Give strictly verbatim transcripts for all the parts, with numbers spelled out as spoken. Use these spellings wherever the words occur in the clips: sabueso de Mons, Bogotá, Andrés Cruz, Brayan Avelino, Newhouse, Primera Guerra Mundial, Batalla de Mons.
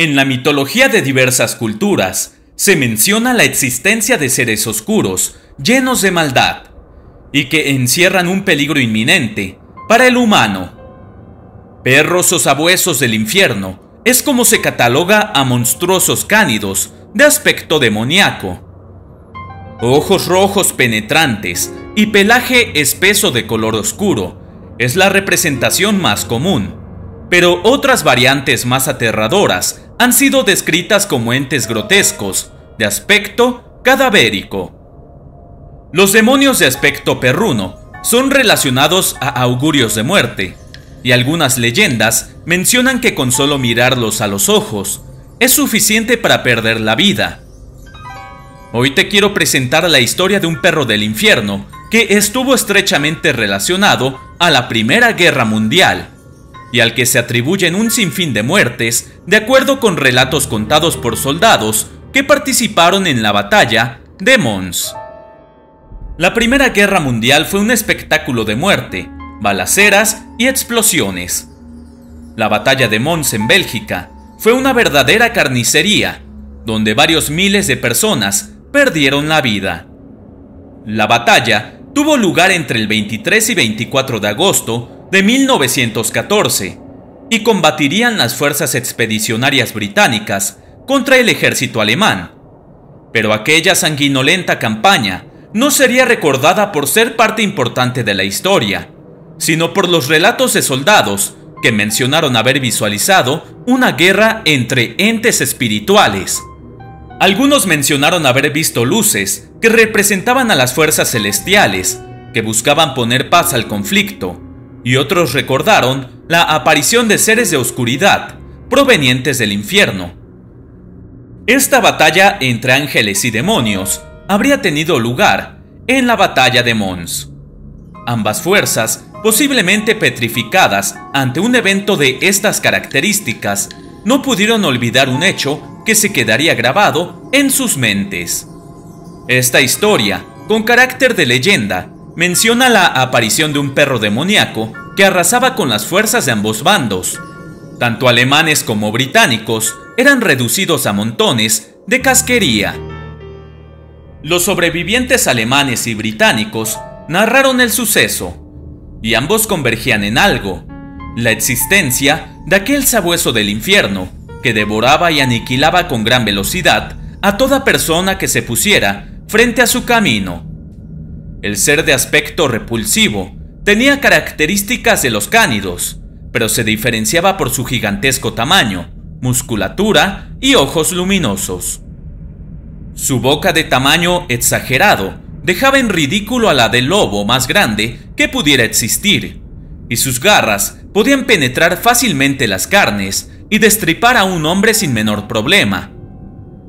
En la mitología de diversas culturas, se menciona la existencia de seres oscuros, llenos de maldad, y que encierran un peligro inminente para el humano. Perros o sabuesos del infierno es como se cataloga a monstruosos cánidos de aspecto demoníaco. Ojos rojos penetrantes y pelaje espeso de color oscuro es la representación más común, pero otras variantes más aterradoras han sido descritas como entes grotescos, de aspecto cadavérico. Los demonios de aspecto perruno son relacionados a augurios de muerte, y algunas leyendas mencionan que con solo mirarlos a los ojos es suficiente para perder la vida. Hoy te quiero presentar la historia de un perro del infierno que estuvo estrechamente relacionado a la Primera Guerra Mundial, y al que se atribuyen un sinfín de muertes de acuerdo con relatos contados por soldados que participaron en la Batalla de Mons. La Primera Guerra Mundial fue un espectáculo de muerte, balaceras y explosiones. La Batalla de Mons en Bélgica fue una verdadera carnicería, donde varios miles de personas perdieron la vida. La batalla tuvo lugar entre el veintitrés y veinticuatro de agosto de mil novecientos catorce, y combatirían las fuerzas expedicionarias británicas contra el ejército alemán. Pero aquella sanguinolenta campaña no sería recordada por ser parte importante de la historia, sino por los relatos de soldados que mencionaron haber visualizado una guerra entre entes espirituales. Algunos mencionaron haber visto luces que representaban a las fuerzas celestiales, que buscaban poner paz al conflicto, y otros recordaron la aparición de seres de oscuridad provenientes del infierno. Esta batalla entre ángeles y demonios habría tenido lugar en la Batalla de Mons. Ambas fuerzas, posiblemente petrificadas ante un evento de estas características, no pudieron olvidar un hecho que se quedaría grabado en sus mentes. Esta historia, con carácter de leyenda, menciona la aparición de un perro demoníaco que arrasaba con las fuerzas de ambos bandos. Tanto alemanes como británicos eran reducidos a montones de casquería. Los sobrevivientes alemanes y británicos narraron el suceso, y ambos convergían en algo: la existencia de aquel sabueso del infierno que devoraba y aniquilaba con gran velocidad a toda persona que se pusiera frente a su camino. El ser de aspecto repulsivo tenía características de los cánidos, pero se diferenciaba por su gigantesco tamaño, musculatura y ojos luminosos. Su boca de tamaño exagerado dejaba en ridículo a la del lobo más grande que pudiera existir, y sus garras podían penetrar fácilmente las carnes y destripar a un hombre sin menor problema.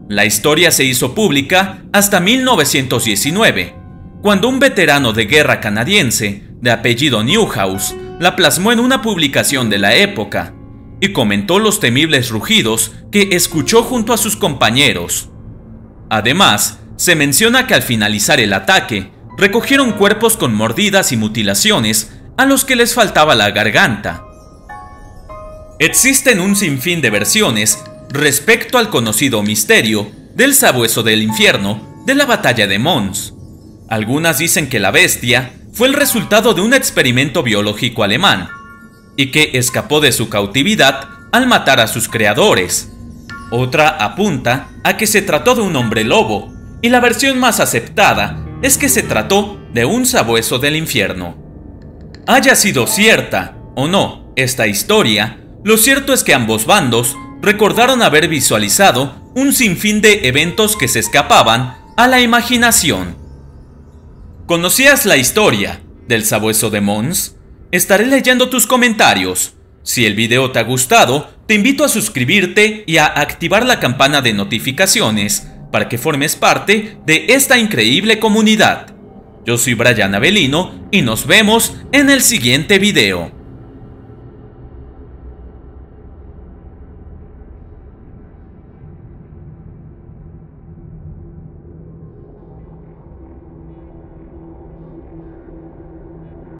La historia se hizo pública hasta mil novecientos diecinueve, cuando un veterano de guerra canadiense de apellido Newhouse la plasmó en una publicación de la época, y comentó los temibles rugidos que escuchó junto a sus compañeros. Además, se menciona que al finalizar el ataque, recogieron cuerpos con mordidas y mutilaciones a los que les faltaba la garganta. Existen un sinfín de versiones respecto al conocido misterio del sabueso del infierno de la Batalla de Mons. Algunas dicen que la bestia fue el resultado de un experimento biológico alemán, y que escapó de su cautividad al matar a sus creadores. Otra apunta a que se trató de un hombre lobo, y la versión más aceptada es que se trató de un sabueso del infierno. Haya sido cierta o no esta historia, lo cierto es que ambos bandos recordaron haber visualizado un sinfín de eventos que se escapaban a la imaginación. ¿Conocías la historia del sabueso de Mons? Estaré leyendo tus comentarios. Si el video te ha gustado, te invito a suscribirte y a activar la campana de notificaciones para que formes parte de esta increíble comunidad. Yo soy Brayan Avelino y nos vemos en el siguiente video.